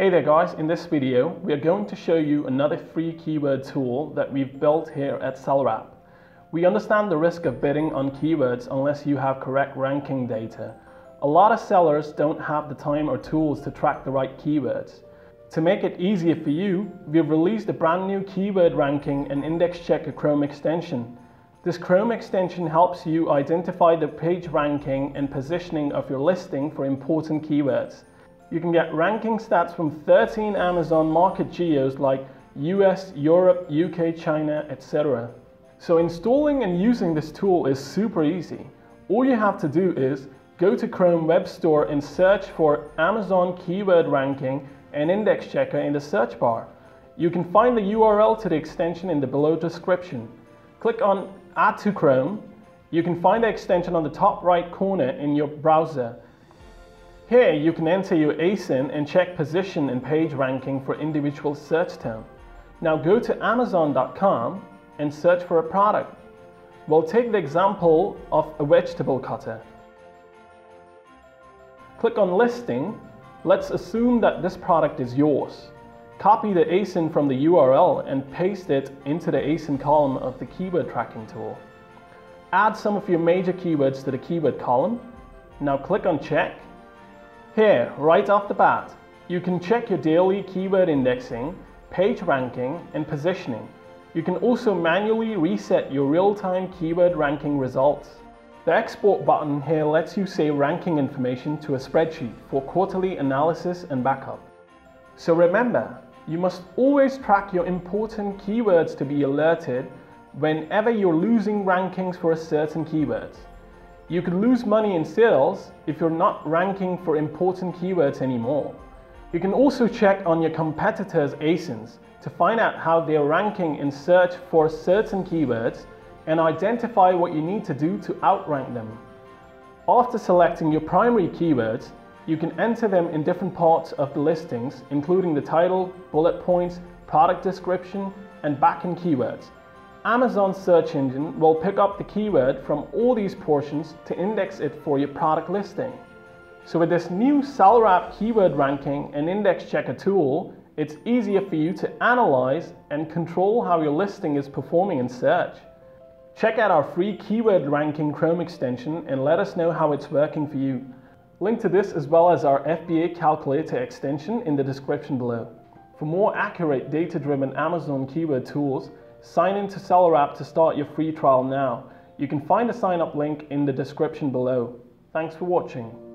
Hey there guys, in this video we are going to show you another free keyword tool that we've built here at SellerApp. We understand the risk of bidding on keywords unless you have correct ranking data. A lot of sellers don't have the time or tools to track the right keywords. To make it easier for you, we've released a brand new Keyword Ranking and Index Checker Chrome extension. This Chrome extension helps you identify the page ranking and positioning of your listing for important keywords. You can get ranking stats from 13 Amazon market geos like US, Europe, UK, China, etc. So installing and using this tool is super easy. All you have to do is go to Chrome Web Store and search for Amazon Keyword Ranking and Index Checker in the search bar. You can find the URL to the extension in the below description. Click on Add to Chrome. You can find the extension on the top right corner in your browser. Here you can enter your ASIN and check position and page ranking for individual search term. Now go to Amazon.com and search for a product. We'll take the example of a vegetable cutter. Click on listing. Let's assume that this product is yours. Copy the ASIN from the URL and paste it into the ASIN column of the keyword tracking tool. Add some of your major keywords to the keyword column. Now click on check. Here, right off the bat, you can check your daily keyword indexing, page ranking, and positioning. You can also manually reset your real-time keyword ranking results. The export button here lets you save ranking information to a spreadsheet for quarterly analysis and backup. So remember, you must always track your important keywords to be alerted whenever you're losing rankings for a certain keyword. You could lose money in sales if you're not ranking for important keywords anymore. You can also check on your competitors' ASINs to find out how they're ranking in search for certain keywords and identify what you need to do to outrank them. After selecting your primary keywords, you can enter them in different parts of the listings, including the title, bullet points, product description, and backend keywords. Amazon's search engine will pick up the keyword from all these portions to index it for your product listing. So with this new SellerApp Keyword Ranking and Index Checker tool, it's easier for you to analyze and control how your listing is performing in search. Check out our free Keyword Ranking Chrome extension and let us know how it's working for you. Link to this as well as our FBA calculator extension in the description below. For more accurate data-driven Amazon keyword tools, sign in to SellerApp to start your free trial now. You can find the sign up link in the description below. Thanks for watching.